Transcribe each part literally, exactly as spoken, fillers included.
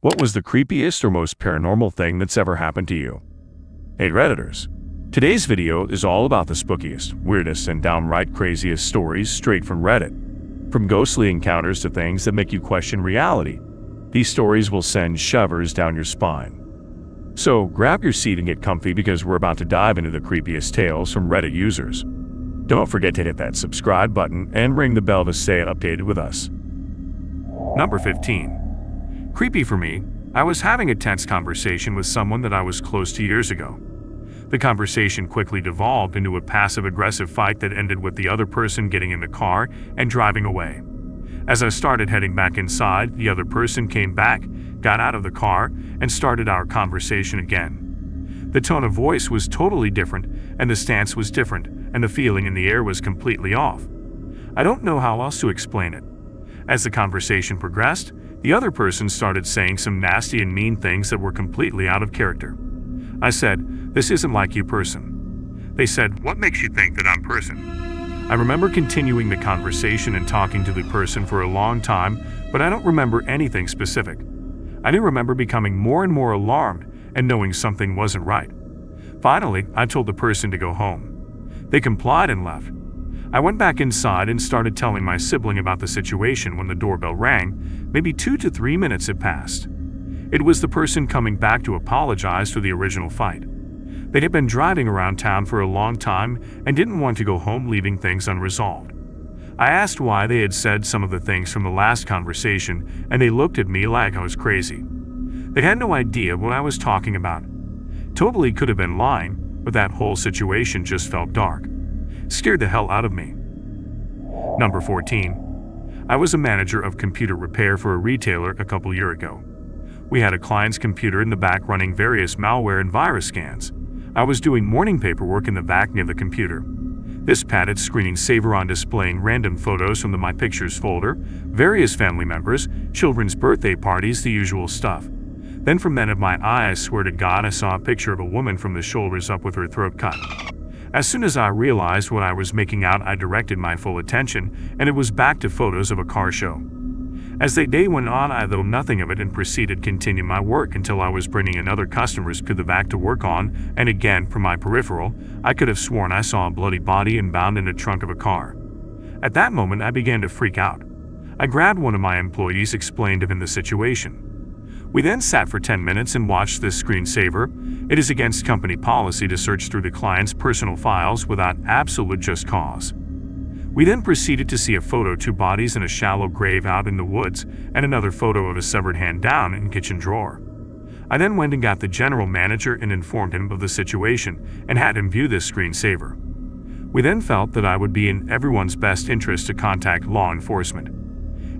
What was the creepiest or most paranormal thing that's ever happened to you? Hey Redditors! Today's video is all about the spookiest, weirdest, and downright craziest stories straight from Reddit. From ghostly encounters to things that make you question reality, these stories will send shivers down your spine. So grab your seat and get comfy because we're about to dive into the creepiest tales from Reddit users. Don't forget to hit that subscribe button and ring the bell to stay updated with us. Number fifteen. Creepy for me, I was having a tense conversation with someone that I was close to years ago. The conversation quickly devolved into a passive-aggressive fight that ended with the other person getting in the car and driving away. As I started heading back inside, the other person came back, got out of the car, and started our conversation again. The tone of voice was totally different, and the stance was different, and the feeling in the air was completely off. I don't know how else to explain it. As the conversation progressed, the other person started saying some nasty and mean things that were completely out of character. I said, "This isn't like you, person." They said, "What makes you think that I'm person?" I remember continuing the conversation and talking to the person for a long time, but I don't remember anything specific. I do remember becoming more and more alarmed and knowing something wasn't right. Finally, I told the person to go home. They complied and left. I went back inside and started telling my sibling about the situation when the doorbell rang. Maybe two to three minutes had passed. It was the person coming back to apologize for the original fight. They had been driving around town for a long time and didn't want to go home, leaving things unresolved. I asked why they had said some of the things from the last conversation, and they looked at me like I was crazy. They had no idea what I was talking about. Totally could have been lying, but that whole situation just felt dark. Scared the hell out of me. Number fourteen. I was a manager of computer repair for a retailer a couple years ago. We had a client's computer in the back running various malware and virus scans. I was doing morning paperwork in the back near the computer. This padded screening saver on displaying random photos from the My Pictures folder, various family members, children's birthday parties, the usual stuff. Then from then of my eye, I swear to God, I saw a picture of a woman from the shoulders up with her throat cut. As soon as I realized what I was making out, I directed my full attention, and it was back to photos of a car show. As the day went on, I thought nothing of it and proceeded to continue my work until I was bringing another customer's to the back to work on, and again from my peripheral, I could have sworn I saw a bloody body and bound in a trunk of a car. At that moment, I began to freak out. I grabbed one of my employees, explained to him the situation. We then sat for ten minutes and watched this screensaver. It is against company policy to search through the client's personal files without absolute just cause. We then proceeded to see a photo of two bodies in a shallow grave out in the woods and another photo of a severed hand down in kitchen drawer. I then went and got the general manager and informed him of the situation and had him view this screensaver. We then felt that I would be in everyone's best interest to contact law enforcement.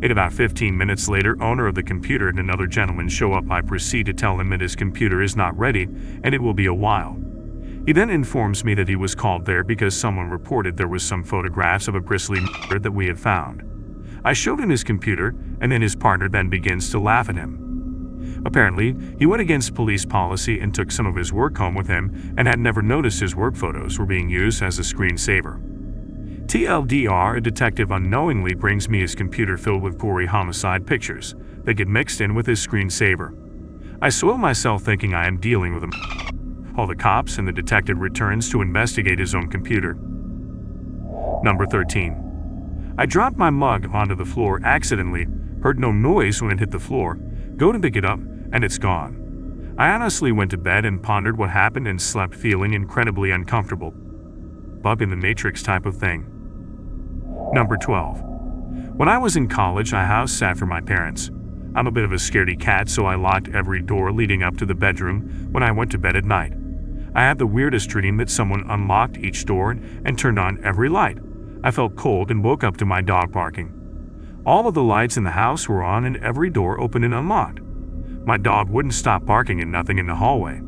It about fifteen minutes later, owner of the computer and another gentleman show up. I proceed to tell him that his computer is not ready and it will be a while. He then informs me that he was called there because someone reported there was some photographs of a grisly murder that we had found. I showed him his computer, and then his partner then begins to laugh at him. Apparently, he went against police policy and took some of his work home with him and had never noticed his work photos were being used as a screensaver. T L D R, a detective unknowingly brings me his computer filled with gory homicide pictures that get mixed in with his screensaver. I soil myself thinking I am dealing with him. All the cops and the detective returns to investigate his own computer. Number thirteen. I dropped my mug onto the floor accidentally, heard no noise when it hit the floor, go to pick it up, and it's gone. I honestly went to bed and pondered what happened and slept feeling incredibly uncomfortable. Bug in the Matrix type of thing. Number twelve. When I was in college, I house sat for my parents. I'm a bit of a scaredy cat, so I locked every door leading up to the bedroom when I went to bed at night. I had the weirdest dream that someone unlocked each door and turned on every light. I felt cold and woke up to my dog barking. All of the lights in the house were on and every door open and unlocked. My dog wouldn't stop barking and nothing in the hallway.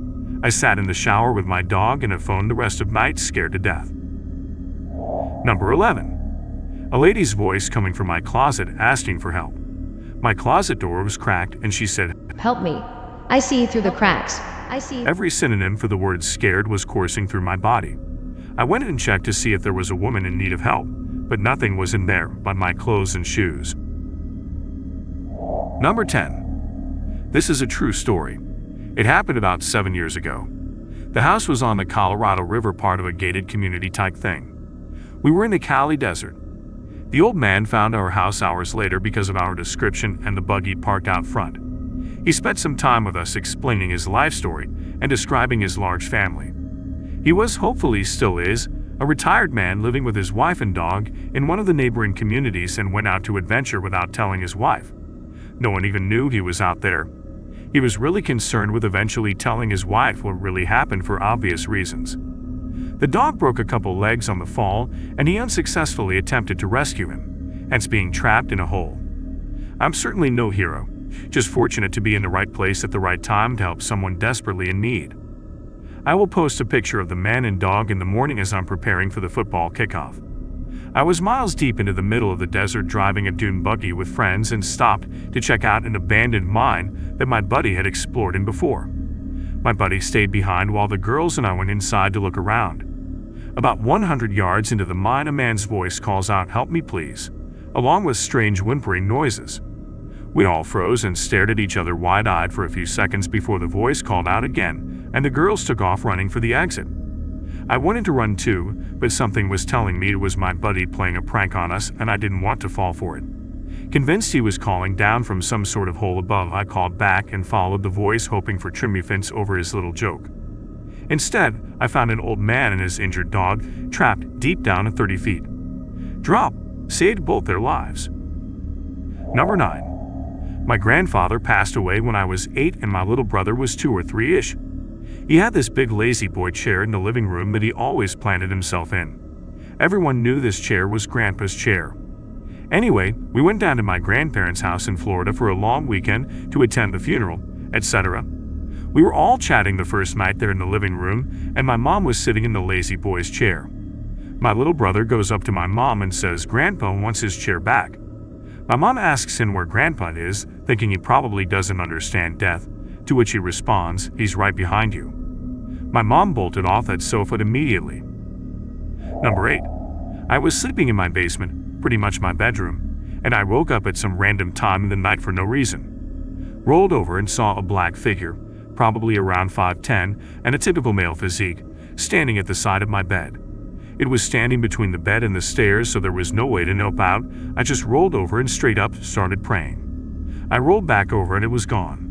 I sat in the shower with my dog and a phone the rest of night, scared to death. Number eleven. A lady's voice coming from my closet asking for help. My closet door was cracked and she said, "Help me. I see through the cracks. I see." Every synonym for the word scared was coursing through my body. I went and checked to see if there was a woman in need of help, but nothing was in there but my clothes and shoes. Number ten. This is a true story. It happened about seven years ago. The house was on the Colorado River, part of a gated community type thing. We were in the Cali desert. The old man found our house hours later because of our description and the buggy parked out front. He spent some time with us explaining his life story and describing his large family. He was, hopefully still is, a retired man living with his wife and dog in one of the neighboring communities, and went out to adventure without telling his wife. No one even knew he was out there. He was really concerned with eventually telling his wife what really happened for obvious reasons. The dog broke a couple legs on the fall, and he unsuccessfully attempted to rescue him, hence being trapped in a hole. I'm certainly no hero, just fortunate to be in the right place at the right time to help someone desperately in need. I will post a picture of the man and dog in the morning as I'm preparing for the football kickoff. I was miles deep into the middle of the desert driving a dune buggy with friends and stopped to check out an abandoned mine that my buddy had explored in before. My buddy stayed behind while the girls and I went inside to look around. About one hundred yards into the mine, a man's voice calls out, "Help me please," along with strange whimpering noises. We all froze and stared at each other wide-eyed for a few seconds before the voice called out again, and the girls took off running for the exit. I wanted to run too, but something was telling me it was my buddy playing a prank on us and I didn't want to fall for it. Convinced he was calling down from some sort of hole above, I called back and followed the voice, hoping for triumphance over his little joke. Instead, I found an old man and his injured dog trapped deep down at thirty feet. Drop saved both their lives. Number nine. My grandfather passed away when I was eight and my little brother was two or three-ish. He had this big lazy boy chair in the living room that he always planted himself in. Everyone knew this chair was Grandpa's chair. Anyway, we went down to my grandparents' house in Florida for a long weekend to attend the funeral, et cetera. We were all chatting the first night there in the living room, and my mom was sitting in the lazy boy's chair. My little brother goes up to my mom and says Grandpa wants his chair back. My mom asks him where Grandpa is, thinking he probably doesn't understand death, to which he responds, "He's right behind you." My mom bolted off that sofa immediately. Number eight. I was sleeping in my basement, pretty much my bedroom, and I woke up at some random time in the night for no reason. Rolled over and saw a black figure, probably around five ten, and a typical male physique, standing at the side of my bed. It was standing between the bed and the stairs, so there was no way to nope out. I just rolled over and straight up started praying. I rolled back over and it was gone.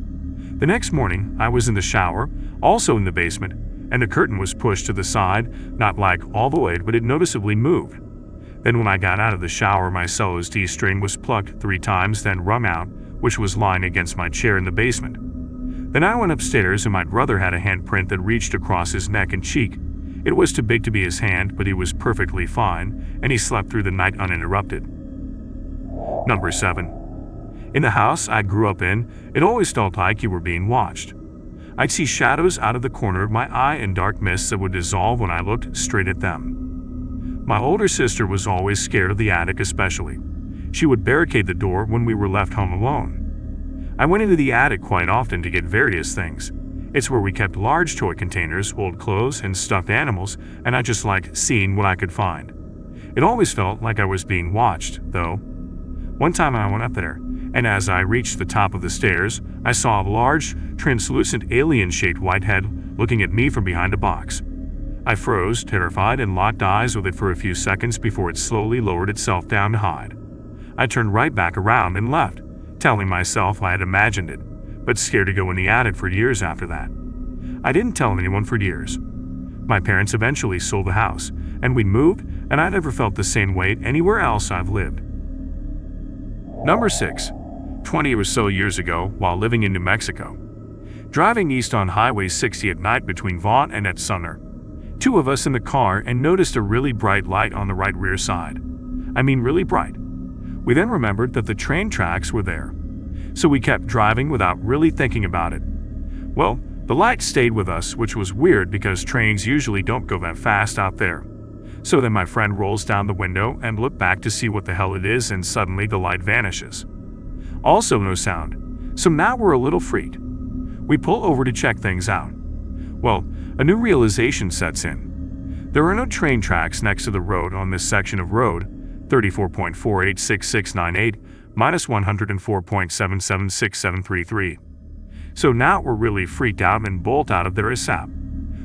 The next morning, I was in the shower, also in the basement, and the curtain was pushed to the side, not like all the way, but it noticeably moved. Then when I got out of the shower, my cello's D string was plucked three times, then wrung out, which was lying against my chair in the basement. Then I went upstairs and my brother had a handprint that reached across his neck and cheek. It was too big to be his hand, but he was perfectly fine, and he slept through the night uninterrupted. Number seven. In the house I grew up in, it always felt like you were being watched. I'd see shadows out of the corner of my eye and dark mists that would dissolve when I looked straight at them. My older sister was always scared of the attic especially. She would barricade the door when we were left home alone. I went into the attic quite often to get various things. It's where we kept large toy containers, old clothes, and stuffed animals, and I just liked seeing what I could find. It always felt like I was being watched, though. One time I went up there, and as I reached the top of the stairs, I saw a large, translucent, alien-shaped white head looking at me from behind a box. I froze, terrified, and locked eyes with it for a few seconds before it slowly lowered itself down to hide. I turned right back around and left, telling myself I had imagined it, but scared to go in the attic for years after that. I didn't tell anyone for years. My parents eventually sold the house, and we moved, and I never felt the same way anywhere else I've lived. Number six. twenty or so years ago, while living in New Mexico. Driving east on Highway sixty at night between Vaughn and at Sumner. Two of us in the car and noticed a really bright light on the right rear side. I mean really bright. We then remembered that the train tracks were there. So we kept driving without really thinking about it. Well, the light stayed with us, which was weird because trains usually don't go that fast out there. So then my friend rolls down the window and looked back to see what the hell it is, and suddenly the light vanishes. Also no sound, so now we're a little freaked. We pull over to check things out. Well, a new realization sets in. There are no train tracks next to the road on this section of road, thirty-four point four eight six six nine eight minus one oh four point seven seven six seven three three. so now we're really freaked out and bolt out of there ASAP.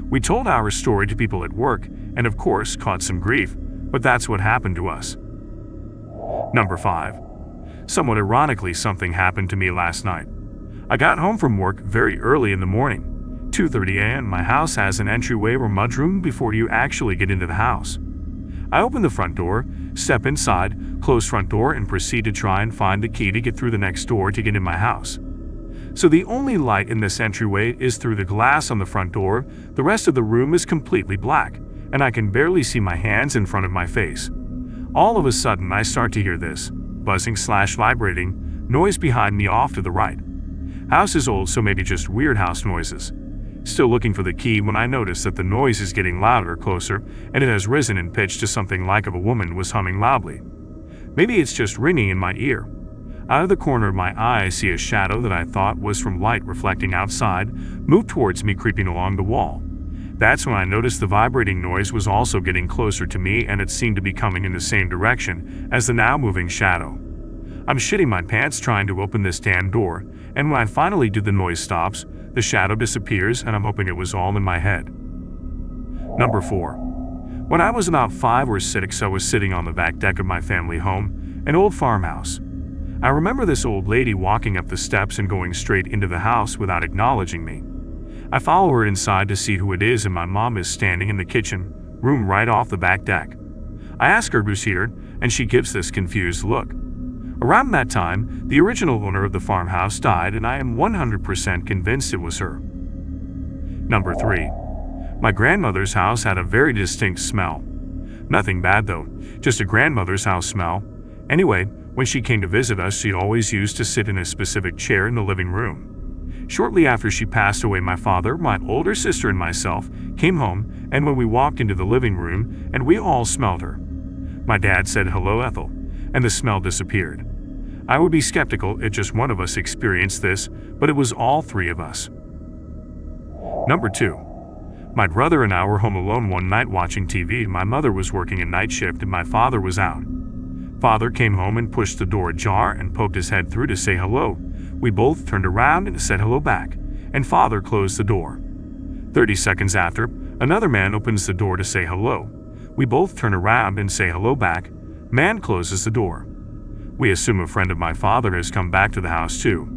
We told our story to people at work and of course caught some grief, but that's what happened to us. Number five. Somewhat ironically, something happened to me last night. I got home from work very early in the morning, two thirty a m My house has an entryway or mudroom before you actually get into the house. I open the front door, step inside, close front door and proceed to try and find the key to get through the next door to get in my house. So the only light in this entryway is through the glass on the front door, the rest of the room is completely black, and I can barely see my hands in front of my face. All of a sudden I start to hear this buzzing slash vibrating noise behind me off to the right. House is old, so maybe just weird house noises. Still looking for the key when I notice that the noise is getting louder, closer, and it has risen in pitch to something like if a woman was humming loudly. Maybe it's just ringing in my ear. Out of the corner of my eye I see a shadow that I thought was from light reflecting outside move towards me, creeping along the wall. That's when I noticed the vibrating noise was also getting closer to me, and it seemed to be coming in the same direction as the now moving shadow. I'm shitting my pants trying to open this damn door, and when I finally do, the noise stops, the shadow disappears, and I'm hoping it was all in my head. Number four. When I was about five or six, I was sitting on the back deck of my family home, an old farmhouse. I remember this old lady walking up the steps and going straight into the house without acknowledging me. I follow her inside to see who it is, and my mom is standing in the kitchen room right off the back deck. I ask her who's here, and she gives this confused look. Around that time, the original owner of the farmhouse died, and I am one hundred percent convinced it was her. Number three. My grandmother's house had a very distinct smell. Nothing bad though, just a grandmother's house smell. Anyway, when she came to visit us, she always used to sit in a specific chair in the living room. Shortly after she passed away, my father, my older sister, and myself came home, and when we walked into the living room, and we all smelled her. My dad said, "Hello, Ethel," and the smell disappeared. I would be skeptical if just one of us experienced this, but it was all three of us. Number two. My brother and I were home alone one night watching T V. My mother was working a night shift and my father was out. Father came home and pushed the door ajar and poked his head through to say hello. We both turned around and said hello back, and father closed the door. thirty seconds after, another man opens the door to say hello. We both turn around and say hello back. Man closes the door. We assume a friend of my father has come back to the house too.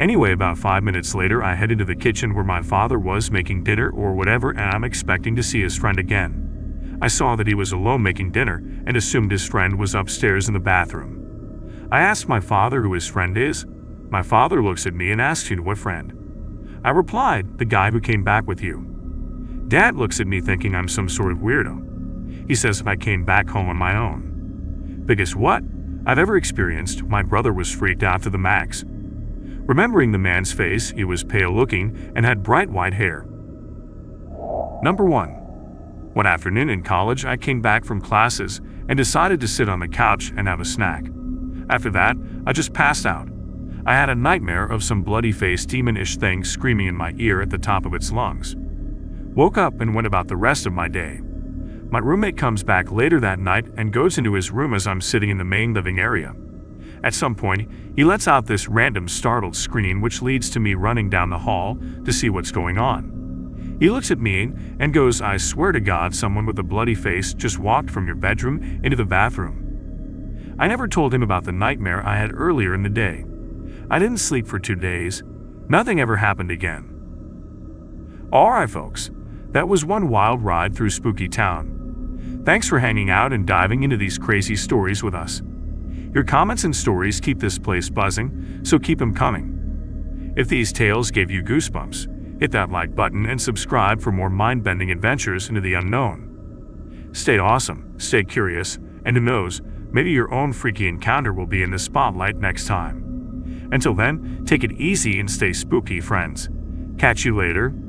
Anyway, about five minutes later I head into the kitchen where my father was making dinner or whatever, and I'm expecting to see his friend again. I saw that he was alone making dinner and assumed his friend was upstairs in the bathroom. I asked my father who his friend is. My father looks at me and asks, "You know what friend?" I replied, "The guy who came back with you." Dad looks at me thinking I'm some sort of weirdo. He says if I came back home on my own. Biggest what I've ever experienced. My brother was freaked out to the max. Remembering the man's face, he was pale looking and had bright white hair. Number one. One afternoon in college, I came back from classes and decided to sit on the couch and have a snack. After that, I just passed out. I had a nightmare of some bloody-faced demonish thing screaming in my ear at the top of its lungs. Woke up and went about the rest of my day. My roommate comes back later that night and goes into his room as I'm sitting in the main living area. At some point, he lets out this random startled scream, which leads to me running down the hall to see what's going on. He looks at me and goes, "I swear to God, someone with a bloody face just walked from your bedroom into the bathroom." I never told him about the nightmare I had earlier in the day. I didn't sleep for two days. Nothing ever happened again. Alright folks, that was one wild ride through Spooky Town. Thanks for hanging out and diving into these crazy stories with us. Your comments and stories keep this place buzzing, so keep them coming. If these tales gave you goosebumps, hit that like button and subscribe for more mind-bending adventures into the unknown. Stay awesome, stay curious, and who knows, maybe your own freaky encounter will be in the spotlight next time. Until then, take it easy and stay spooky, friends. Catch you later.